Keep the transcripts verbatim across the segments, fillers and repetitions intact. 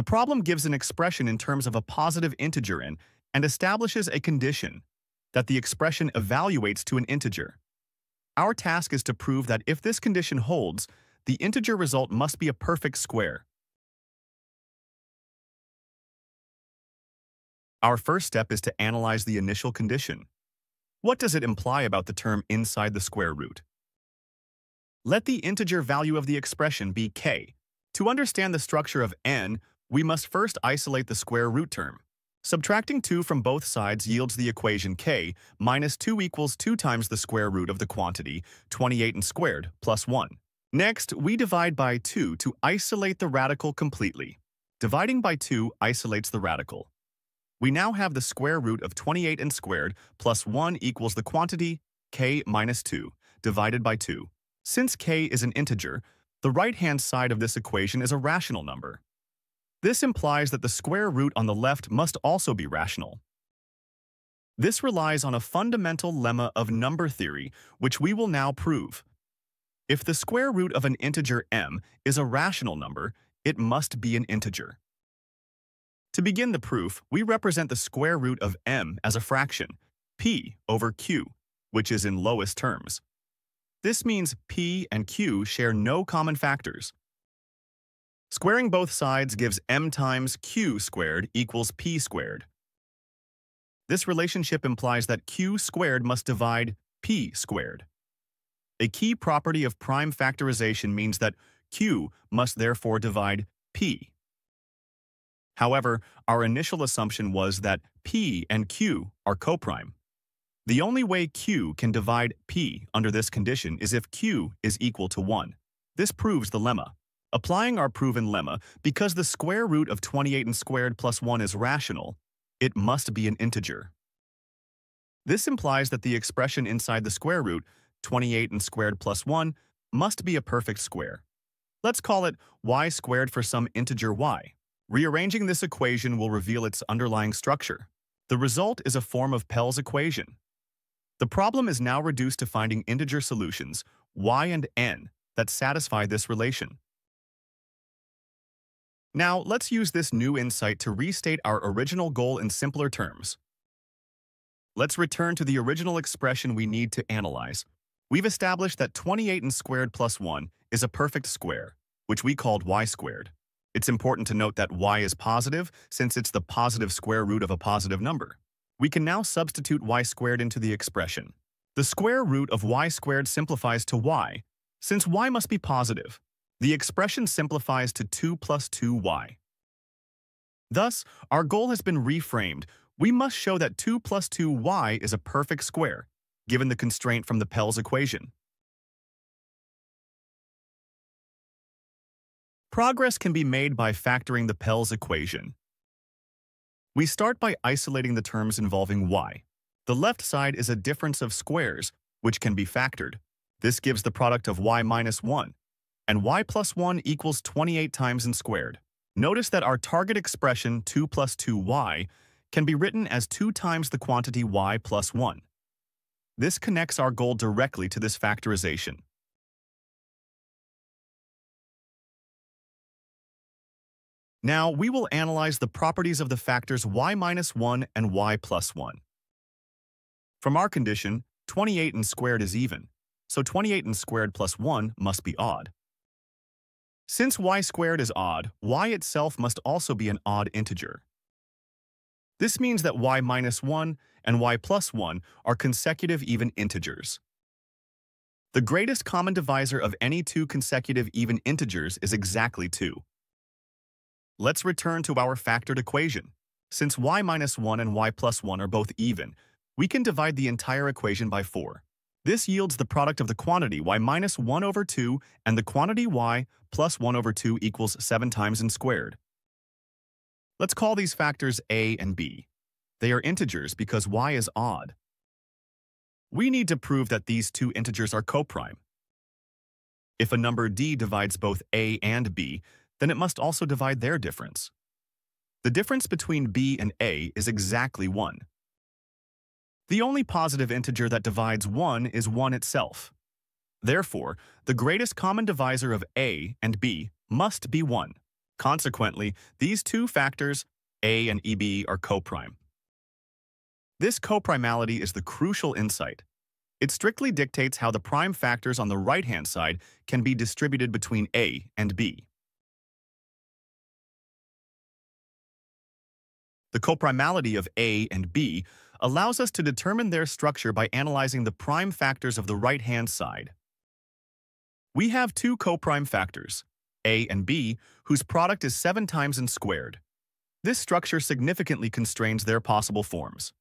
The problem gives an expression in terms of a positive integer n and establishes a condition that the expression evaluates to an integer. Our task is to prove that if this condition holds, the integer result must be a perfect square. Our first step is to analyze the initial condition. What does it imply about the term inside the square root? Let the integer value of the expression be k. To understand the structure of n, we must first isolate the square root term. Subtracting two from both sides yields the equation k minus two equals two times the square root of the quantity twenty-eight and squared plus one. Next, we divide by two to isolate the radical completely. Dividing by two isolates the radical. We now have the square root of twenty-eight and squared plus one equals the quantity k minus two divided by two. Since k is an integer, the right-hand side of this equation is a rational number. This implies that the square root on the left must also be rational. This relies on a fundamental lemma of number theory, which we will now prove. If the square root of an integer m is a rational number, it must be an integer. To begin the proof, we represent the square root of m as a fraction, p over q, which is in lowest terms. This means p and q share no common factors. Squaring both sides gives m times q squared equals p squared. This relationship implies that q squared must divide p squared. A key property of prime factorization means that q must therefore divide p. However, our initial assumption was that p and q are coprime. The only way q can divide p under this condition is if q is equal to one. This proves the lemma. Applying our proven lemma, because the square root of twenty-eight and squared plus one is rational, it must be an integer. This implies that the expression inside the square root, twenty-eight and squared plus one, must be a perfect square. Let's call it y squared for some integer y. Rearranging this equation will reveal its underlying structure. The result is a form of Pell's equation. The problem is now reduced to finding integer solutions, y and n, that satisfy this relation. Now, let's use this new insight to restate our original goal in simpler terms. Let's return to the original expression we need to analyze. We've established that twenty-eight and squared plus one is a perfect square, which we called y squared. It's important to note that y is positive, since it's the positive square root of a positive number. We can now substitute y squared into the expression. The square root of y squared simplifies to y, since y must be positive. The expression simplifies to two plus two y. Thus, our goal has been reframed. We must show that two plus two y is a perfect square, given the constraint from the Pell's equation. Progress can be made by factoring the Pell's equation. We start by isolating the terms involving y. The left side is a difference of squares, which can be factored. This gives the product of y minus one. And y plus one equals twenty-eight times n squared. Notice that our target expression two plus two y can be written as two times the quantity y plus one. This connects our goal directly to this factorization. Now we will analyze the properties of the factors y minus one and y plus one. From our condition, twenty-eight n squared is even, so twenty-eight n squared plus one must be odd. Since y squared is odd, y itself must also be an odd integer. This means that y minus one and y plus one are consecutive even integers. The greatest common divisor of any two consecutive even integers is exactly two. Let's return to our factored equation. Since y minus one and y plus one are both even, we can divide the entire equation by four. This yields the product of the quantity y minus one over two and the quantity y plus one over two equals seven times n squared. Let's call these factors a and b. They are integers because y is odd. We need to prove that these two integers are coprime. If a number d divides both a and b, then it must also divide their difference. The difference between b and a is exactly one. The only positive integer that divides one is one itself. Therefore, the greatest common divisor of a and b must be one. Consequently, these two factors, A and E B, are coprime. This coprimality is the crucial insight. It strictly dictates how the prime factors on the right-hand side can be distributed between A and B. The coprimality of A and B allows us to determine their structure by analyzing the prime factors of the right-hand side. We have two coprime factors, A and B, whose product is seven times n squared. This structure significantly constrains their possible forms.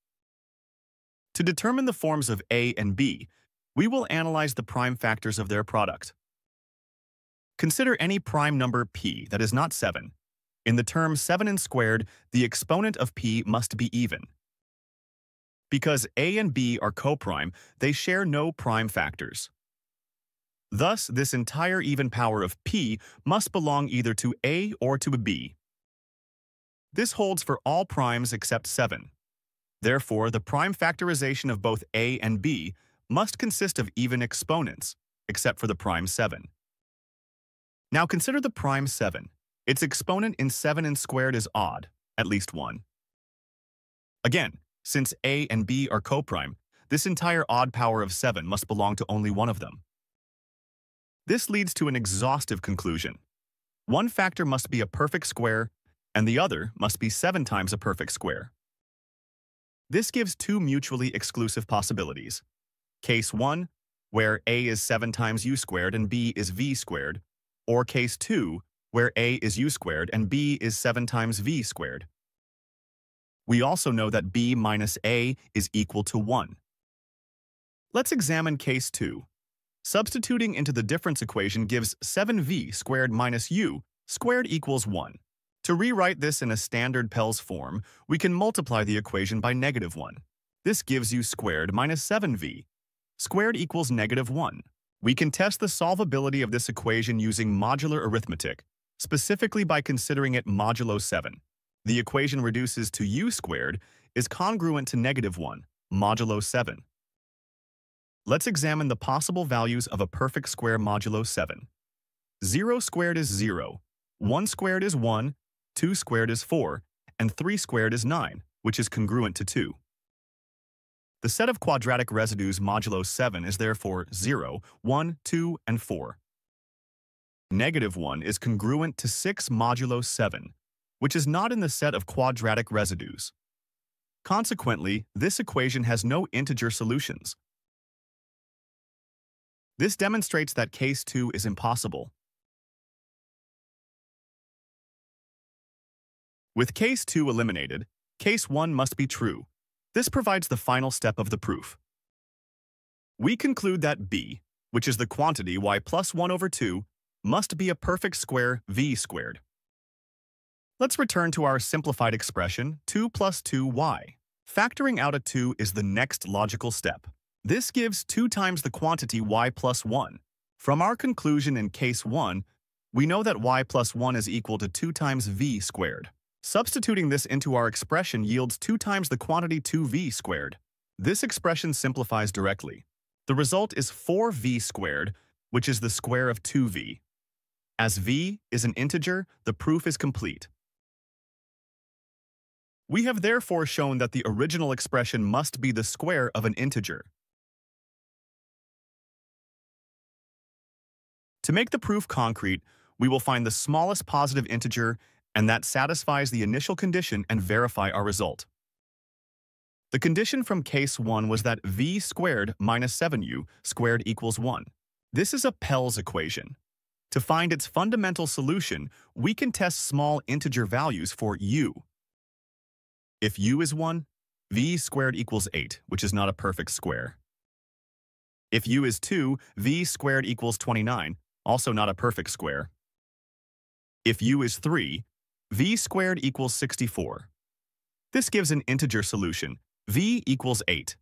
To determine the forms of A and B, we will analyze the prime factors of their product. Consider any prime number p that is not seven. In the term seven n squared, the exponent of p must be even. Because A and B are coprime, they share no prime factors. Thus, this entire even power of p must belong either to A or to B. This holds for all primes except seven. Therefore, the prime factorization of both A and B must consist of even exponents, except for the prime seven. Now consider the prime seven. Its exponent in seven n squared is odd, at least one. Again, since A and B are coprime, this entire odd power of seven must belong to only one of them. This leads to an exhaustive conclusion. One factor must be a perfect square, and the other must be seven times a perfect square. This gives two mutually exclusive possibilities. Case one, where A is seven times u squared and B is v squared, or case two, where A is u squared and B is seven times v squared. We also know that B minus A is equal to one. Let's examine case two. Substituting into the difference equation gives seven v squared minus u squared equals one. To rewrite this in a standard Pell's form, we can multiply the equation by negative one. This gives u squared minus seven v. Squared equals negative one. We can test the solvability of this equation using modular arithmetic, specifically by considering it modulo seven. The equation reduces to u squared is congruent to negative one, modulo seven. Let's examine the possible values of a perfect square modulo seven. zero squared is zero, one squared is one, two squared is four, and three squared is nine, which is congruent to two. The set of quadratic residues modulo seven is therefore zero, one, two, and four. Negative one is congruent to six modulo seven, which is not in the set of quadratic residues. Consequently, this equation has no integer solutions. This demonstrates that case two is impossible. With case two eliminated, case one must be true. This provides the final step of the proof. We conclude that B, which is the quantity y plus one over two, must be a perfect square v squared. Let's return to our simplified expression, two plus two y. Factoring out a two is the next logical step. This gives two times the quantity y plus one. From our conclusion in case one, we know that y plus one is equal to two times v squared. Substituting this into our expression yields two times the quantity two v squared. This expression simplifies directly. The result is four v squared, which is the square of two v. As v is an integer, the proof is complete. We have therefore shown that the original expression must be the square of an integer. To make the proof concrete, we will find the smallest positive integer and that satisfies the initial condition and verify our result. The condition from case one was that v squared minus seven u squared equals one. This is a Pell's equation. To find its fundamental solution, we can test small integer values for u. If u is one, v squared equals eight, which is not a perfect square. If u is two, v squared equals twenty-nine, also not a perfect square. If u is three, v squared equals sixty-four. This gives an integer solution, v equals eight.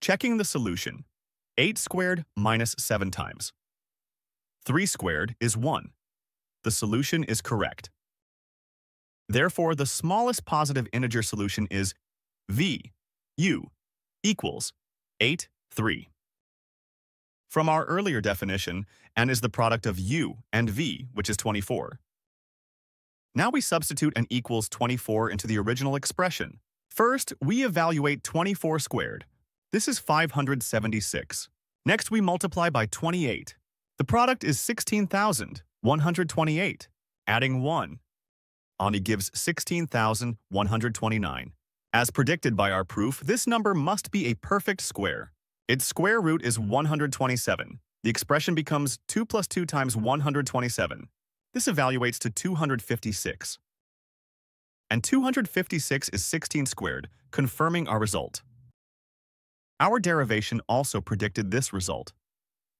Checking the solution, eight squared minus seven times. three squared is one. The solution is correct. Therefore, the smallest positive integer solution is v u equals eight, three. From our earlier definition, n is the product of u and v, which is twenty-four. Now we substitute an equals twenty-four into the original expression. First, we evaluate twenty-four squared. This is five hundred seventy-six. Next, we multiply by twenty-eight. The product is sixteen thousand one hundred twenty-eight. Adding one. Ani gives sixteen thousand one hundred twenty-nine. As predicted by our proof, this number must be a perfect square. Its square root is one hundred twenty-seven. The expression becomes two plus two times one hundred twenty-seven. This evaluates to two hundred fifty-six. And two hundred fifty-six is sixteen squared, confirming our result. Our derivation also predicted this result.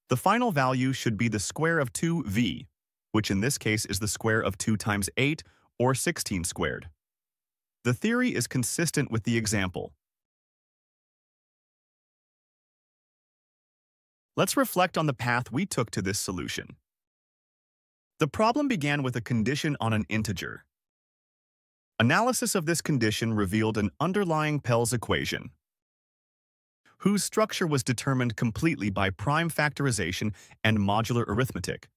The final value should be the square of two v, which in this case is the square of two times eight, or sixteen squared. The theory is consistent with the example. Let's reflect on the path we took to this solution. The problem began with a condition on an integer. Analysis of this condition revealed an underlying Pell's equation, whose structure was determined completely by prime factorization and modular arithmetic.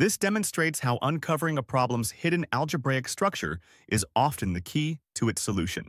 This demonstrates how uncovering a problem's hidden algebraic structure is often the key to its solution.